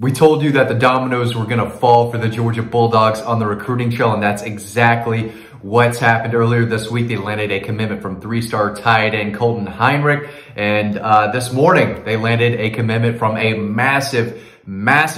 We told you that the dominoes were going to fall for the Georgia Bulldogs on the recruiting trail, and that's exactly what's happened. Earlier this week, they landed a commitment from three-star tight end Colton Heinrich, and this morning they landed a commitment from a massive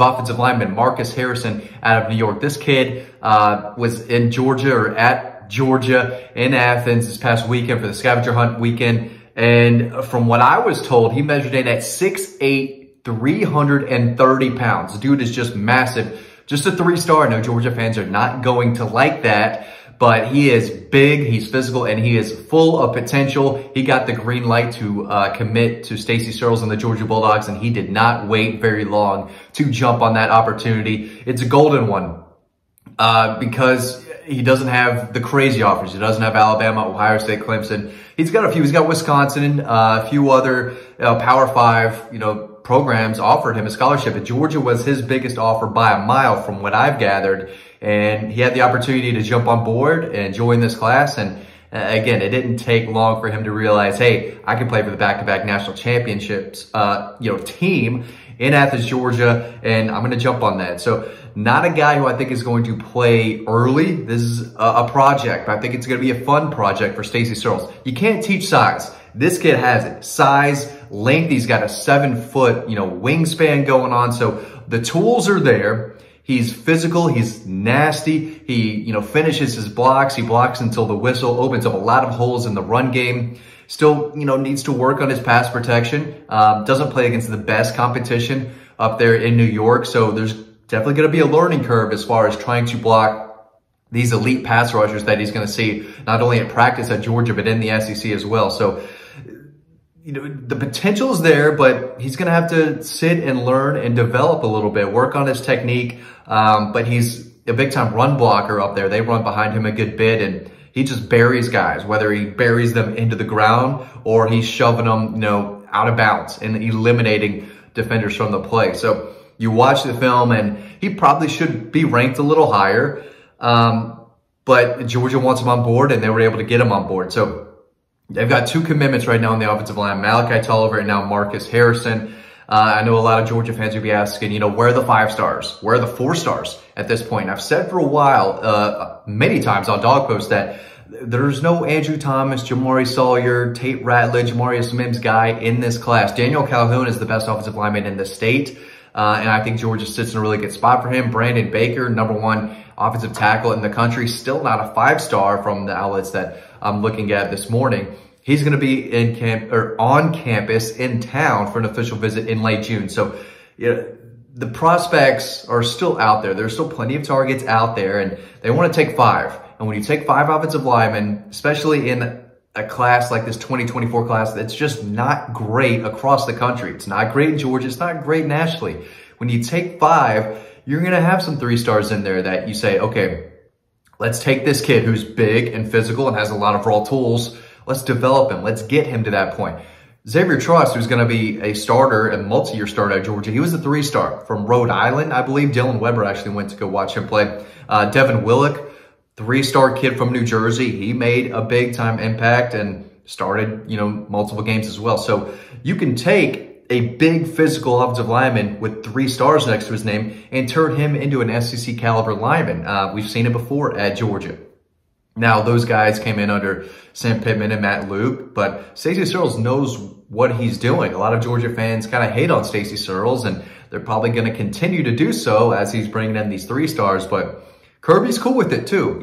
offensive lineman, Marcus Harrison, out of New York. This kid was in Georgia, or at Georgia, in Athens this past weekend for the scavenger hunt weekend, and from what I was told, he measured in at 6'8", 330 pounds. The dude is just massive. Just a three-star. I know Georgia fans are not going to like that, but he is big, he's physical, and he is full of potential. He got the green light to commit to Stacey Searles and the Georgia Bulldogs, and he did not wait very long to jump on that opportunity. It's a golden one because he doesn't have the crazy offers. He doesn't have Alabama, Ohio State, Clemson. He's got a few. He's got Wisconsin, a few other Power 5, programs offered him a scholarship, and Georgia was his biggest offer by a mile from what I've gathered. And he had the opportunity to jump on board and join this class. And again, it didn't take long for him to realize, hey, I can play for the back-to-back national championships, team in Athens, Georgia, and I'm going to jump on that. So not a guy who I think is going to play early. This is a project, but I think it's going to be a fun project for Stacey Searles. You can't teach size. This kid has it. Size, length. He's got a 7-foot, wingspan going on. So the tools are there. He's physical. He's nasty. He, finishes his blocks. He blocks until the whistle, opens up a lot of holes in the run game. Still, needs to work on his pass protection. Doesn't play against the best competition up there in New York. So there's definitely going to be a learning curve as far as trying to block these elite pass rushers that he's going to see not only at practice at Georgia, but in the SEC as well. So, the potential's there, but he's going to have to sit and learn and develop a little bit, work on his technique. But he's a big-time run blocker up there. They run behind him a good bit, and he just buries guys, whether he buries them into the ground or he's shoving them, out of bounds and eliminating defenders from the play. So you watch the film, and he probably should be ranked a little higher. But Georgia wants him on board, and they were able to get him on board. So they've got two commitments right now on the offensive line, Malachi Tolliver and now Marcus Harrison. I know a lot of Georgia fans will be asking, where are the 5 stars? Where are the 4 stars at this point? I've said for a while, many times on Dawg Post, that there's no Andrew Thomas, Jamari Sawyer, Tate Ratledge, Marius Mims guy in this class. Daniel Calhoun is the best offensive lineman in the state. And I think Georgia sits in a really good spot for him. Brandon Baker, #1 offensive tackle in the country, still not a 5-star from the outlets that I'm looking at this morning. He's going to be in camp or on campus in town for an official visit in late June. So the prospects are still out there. There's still plenty of targets out there, and they want to take 5. And when you take 5 offensive linemen, especially in a class like this 2024 class, that's just not great across the country. It's not great in Georgia. It's not great nationally. When you take 5, you're going to have some 3 stars in there that you say, okay, let's take this kid who's big and physical and has a lot of raw tools. Let's develop him. Let's get him to that point. Xavier Truss, who's going to be a starter and multi-year starter at Georgia, he was a 3-star from Rhode Island, I believe. Dylan Weber actually went to go watch him play. Devin Willick, 3-star kid from New Jersey. He made a big-time impact and started, multiple games as well. So you can take a big physical offensive lineman with 3 stars next to his name and turn him into an SEC-caliber lineman. We've seen it before at Georgia. Now, those guys came in under Sam Pittman and Matt Luke, but Stacey Searles knows what he's doing. A lot of Georgia fans kind of hate on Stacey Searles, and they're probably going to continue to do so as he's bringing in these 3 stars, but Kirby's cool with it too.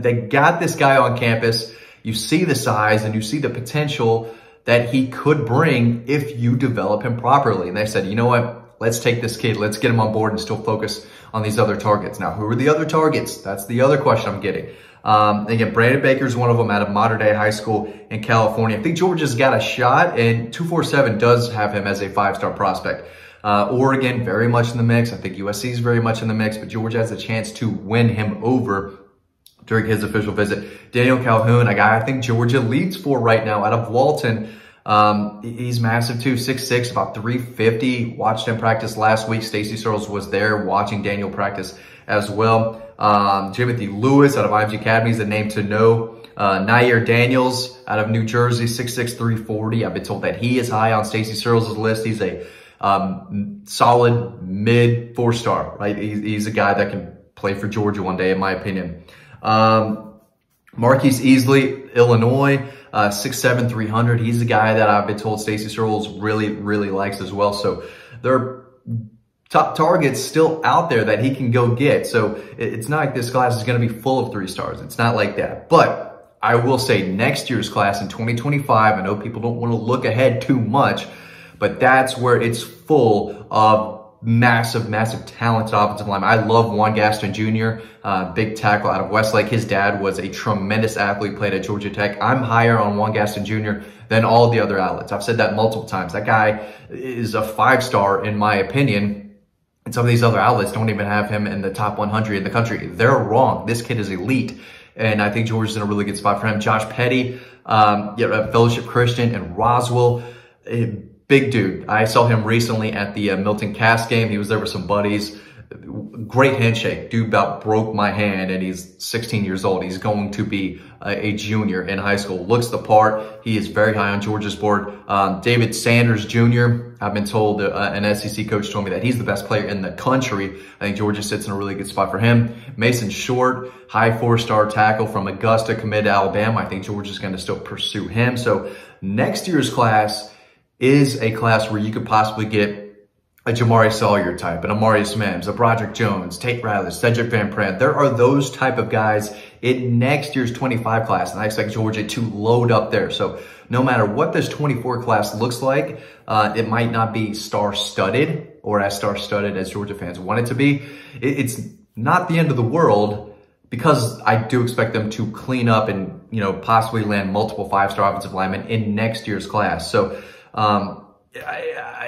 They got this guy on campus. You see the size and you see the potential that he could bring if you develop him properly. And they said, what? Let's take this kid. Let's get him on board and still focus on these other targets. Now, who are the other targets? That's the other question I'm getting. Again, Brandon Baker's one of them out of Mater Dei High School in California. I think Georgia's got a shot, and 247 does have him as a 5-star prospect. Oregon, very much in the mix. I think USC is very much in the mix, but Georgia has a chance to win him over during his official visit. Daniel Calhoun, a guy I think Georgia leads for right now out of Walton. He's massive too, 6'6", about 350. Watched him practice last week. Stacey Searles was there watching Daniel practice as well. Timothy Lewis out of IMG Academy is the name to know. Nair Daniels out of New Jersey, 6'6", 340. I've been told that he is high on Stacey Searles' list. He's a solid mid four-star, right? He's a guy that can play for Georgia one day, in my opinion. Marquise Easley, Illinois, 6'7", 300. He's a guy that I've been told Stacey Searles really, really likes as well. So there are top targets still out there that he can go get. So it's not like this class is going to be full of three stars. It's not like that. But I will say next year's class in 2025, I know people don't want to look ahead too much, but that's where it's full of massive, massive talented offensive linemen. I love Juan Gaston Jr., big tackle out of Westlake. His dad was a tremendous athlete, played at Georgia Tech. I'm higher on Juan Gaston Jr. than all the other outlets. I've said that multiple times. That guy is a five-star in my opinion. And some of these other outlets don't even have him in the top 100 in the country. They're wrong. This kid is elite. And I think Georgia's in a really good spot for him. Josh Petty, Fellowship Christian, and Roswell, big dude. I saw him recently at the Milton Cass game. He was there with some buddies. Great handshake. Dude about broke my hand, and he's 16 years old. He's going to be a junior in high school. Looks the part. He is very high on Georgia's board. David Sanders Jr., I've been told, an SEC coach told me that he's the best player in the country. I think Georgia sits in a really good spot for him. Mason Short, high four-star tackle from Augusta, committed to Alabama. I think Georgia's going to still pursue him. So next year's class is a class where you could possibly get a Jamari Sawyer type, a Marius Mims, a Broderick Jones, Tate Ratledge, Cedric Van Pratt. There are those type of guys in next year's 25 class, and I expect Georgia to load up there. So no matter what this 24 class looks like, it might not be star-studded or as star-studded as Georgia fans want it to be. It's not the end of the world, because I do expect them to clean up and, you know, possibly land multiple five-star offensive linemen in next year's class. So,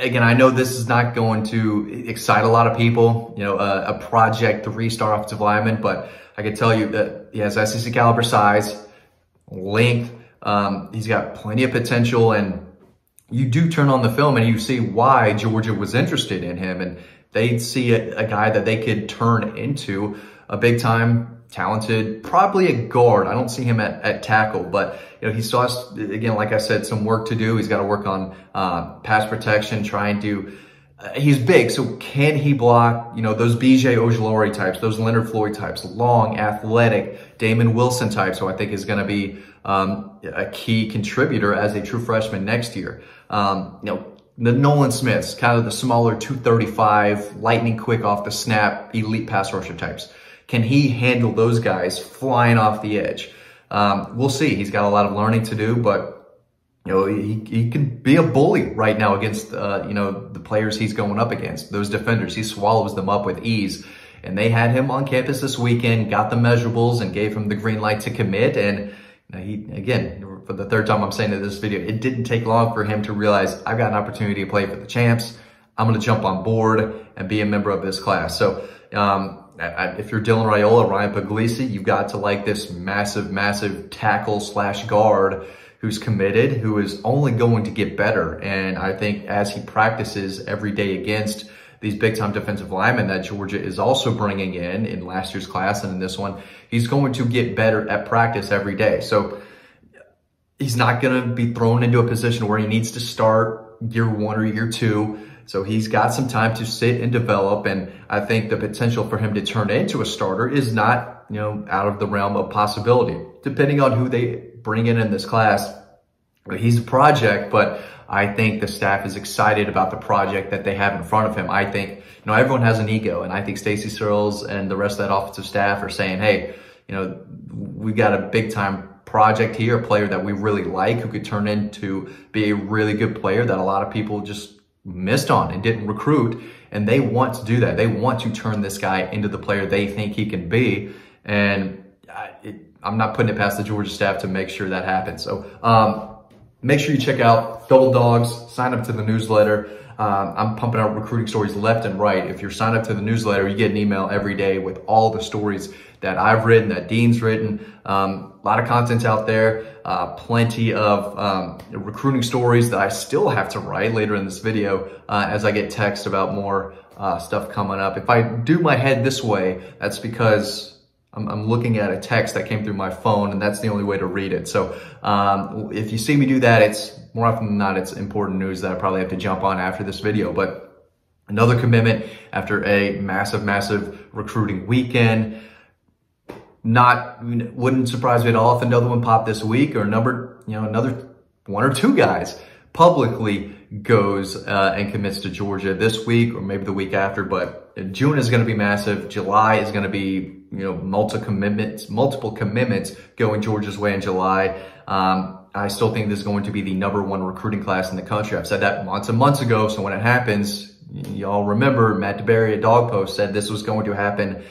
again, I know this is not going to excite a lot of people, you know, a project three-star offensive lineman, but I can tell you that he has SEC caliber size, length. He's got plenty of potential, and you do turn on the film and you see why Georgia was interested in him, and they see a guy that they could turn into a big-time talented, probably a guard. I don't see him at tackle, but you know, he saw, again, like I said, some work to do. He's got to work on pass protection, trying to, he's big, so can he block, you know, those BJ Ojalari types, those Leonard Floyd types, long, athletic, Damon Wilson types, who I think is going to be a key contributor as a true freshman next year. You know, the Nolan Smiths, kind of the smaller 235, lightning quick off the snap, elite pass rusher types. Can he handle those guys flying off the edge? We'll see. He's got a lot of learning to do, but you know, he can be a bully right now against you know, the players he's going up against. Those defenders, he swallows them up with ease. And they had him on campus this weekend, got the measurables, and gave him the green light to commit. And you know, he, again, for the third time I'm saying in this video, it didn't take long for him to realize, I've got an opportunity to play for the champs. I'm going to jump on board and be a member of this class. So if you're Dylan Raiola, Ryan Puglisi, you've got to like this massive, massive tackle / guard who's committed, who is only going to get better. And I think as he practices every day against these big-time defensive linemen that Georgia is also bringing in last year's class and in this one, he's going to get better at practice every day. So he's not going to be thrown into a position where he needs to start year 1 or year 2. So he's got some time to sit and develop, and I think the potential for him to turn into a starter is not, you know, out of the realm of possibility, depending on who they bring in this class. He's a project, but I think the staff is excited about the project that they have in front of him. I think, you know, everyone has an ego, and I think Stacey Searles and the rest of that offensive staff are saying, hey, you know, we've got a big-time project here, a player that we really like, who could turn into be a really good player that a lot of people just missed on and didn't recruit, and they want to do that. They want to turn this guy into the player they think he can be, and I'm not putting it past the Georgia staff to make sure that happens. So make sure you check out Double Dogs, sign up to the newsletter. I'm pumping out recruiting stories left and right. If you're signed up to the newsletter, you get an email every day with all the stories that I've written, that Dean's written. A lot of content's out there, plenty of recruiting stories that I still have to write later in this video as I get texts about more stuff coming up. If I do my head this way, that's because I'm looking at a text that came through my phone, and that's the only way to read it. So if you see me do that, it's more often than not, it's important news that I probably have to jump on after this video. But another commitment after a massive, massive recruiting weekend. Wouldn't surprise me at all if another one popped this week, or another one or two guys publicly goes and commits to Georgia this week or maybe the week after. But June is going to be massive. July is going to be multiple commitments going Georgia's way in July. I still think this is going to be the #1 recruiting class in the country. I've said that months and months ago. So when it happens, y'all remember Matt DeBerry at Dawg Post said this was going to happen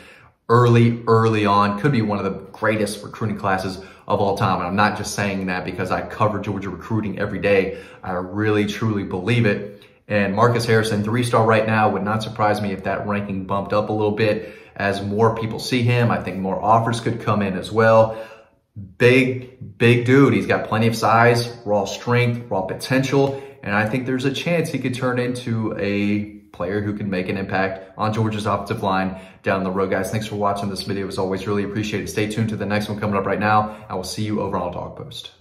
early on. Could be one of the greatest recruiting classes of all time. And I'm not just saying that because I cover Georgia recruiting every day. I really, truly believe it. And Marcus Harrison, 3-star right now, would not surprise me if that ranking bumped up a little bit as more people see him. I think more offers could come in as well. Big dude. He's got plenty of size, raw strength, raw potential. And I think there's a chance he could turn into a player who can make an impact on Georgia's offensive line down the road. Guys, thanks for watching this video. As always, really appreciate it. Stay tuned to the next one coming up right now. I will see you over on Dawg Post.